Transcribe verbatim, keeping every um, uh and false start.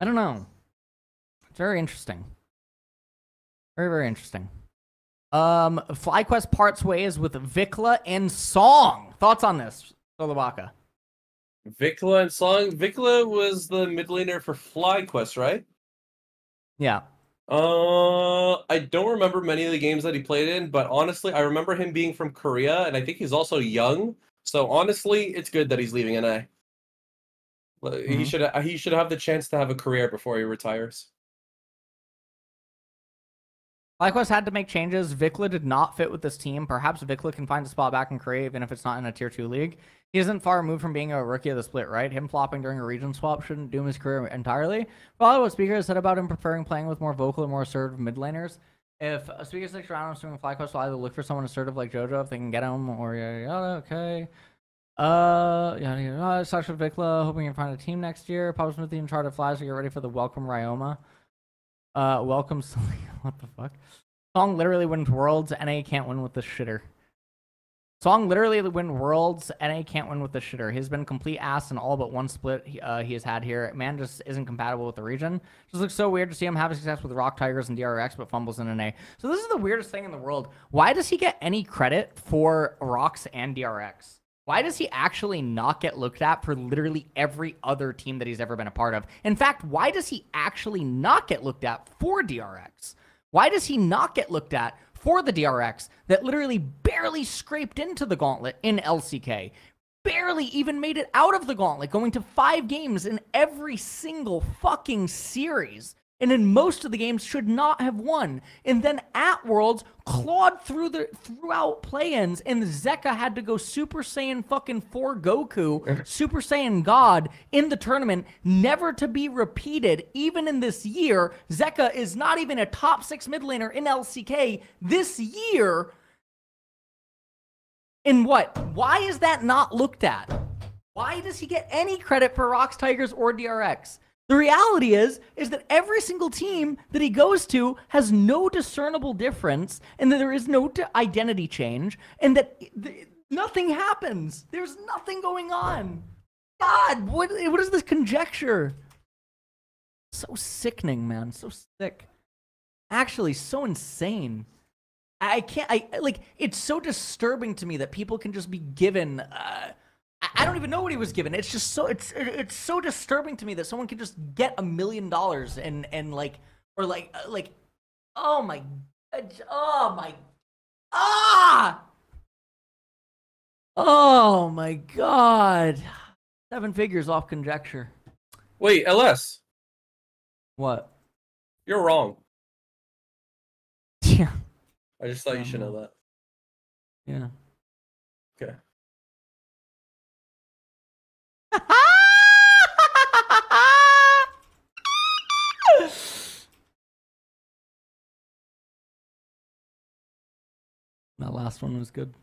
I don't know. It's very interesting. Very, very interesting. Um, FlyQuest parts ways with Vicla and Song. Thoughts on this, Solobaka? Vicla and Song. Vicla was the mid laner for FlyQuest, right? Yeah. Uh, I don't remember many of the games that he played in, but honestly, I remember him being from Korea, and I think he's also young. So honestly, it's good that he's leaving N A. Mm-hmm. He should he should have the chance to have a career before he retires. FlyQuest had to make changes. Vicla did not fit with this team. Perhaps Vicla can find a spot back in Korea, even if it's not in a tier two league. He isn't far removed from being a rookie of the split, right? Him flopping during a region swap shouldn't doom his career entirely. Follow what Speaker has said about him preferring playing with more vocal and more assertive mid laners. If a Speaker sticks around, I'm assuming FlyQuest will either look for someone assertive like JoJo if they can get him, or yada yada, okay. Uh, yada yada. Sasha Vicla, hoping you can find a team next year. Pops with the Uncharted Flies, so get ready for the welcome Ryoma. Uh, welcome, what the fuck? Song literally wins worlds, N A can't win with this shitter. Song literally win worlds, N A can't win with this shitter. He's been complete ass in all but one split he, uh, he has had here. Man just isn't compatible with the region. Just looks so weird to see him have success with Rox Tigers and D R X, but fumbles in N A. So this is the weirdest thing in the world. Why does he get any credit for Rox and D R X? Why does he actually not get looked at for literally every other team that he's ever been a part of? In fact, why does he actually not get looked at for D R X? Why does he not get looked at for the D R X that literally barely scraped into the gauntlet in L C K? Barely even made it out of the gauntlet, going to five games in every single fucking series. And in most of the games should not have won. And then at Worlds, clawed through the throughout play-ins, and Zekka had to go Super Saiyan fucking four Goku, Super Saiyan God, in the tournament, never to be repeated, even in this year. Zekka is not even a top six mid laner in L C K this year. And what? Why is that not looked at? Why does he get any credit for Rox Tigers or D R X? The reality is, is that every single team that he goes to has no discernible difference, and that there is no identity change, and that th nothing happens. There's nothing going on. God, what, what is this conjecture? So sickening, man. So sick. Actually, so insane. I can't, I, like, it's so disturbing to me that people can just be given, uh, I don't even know what he was given. It's just so it's it's so disturbing to me that someone could just get a million dollars and and like or like like oh my oh my ah oh my god, seven figures off conjecture. Wait, L S. What? You're wrong. Yeah. I just thought um, you should know that. Yeah. Okay. That last one was good.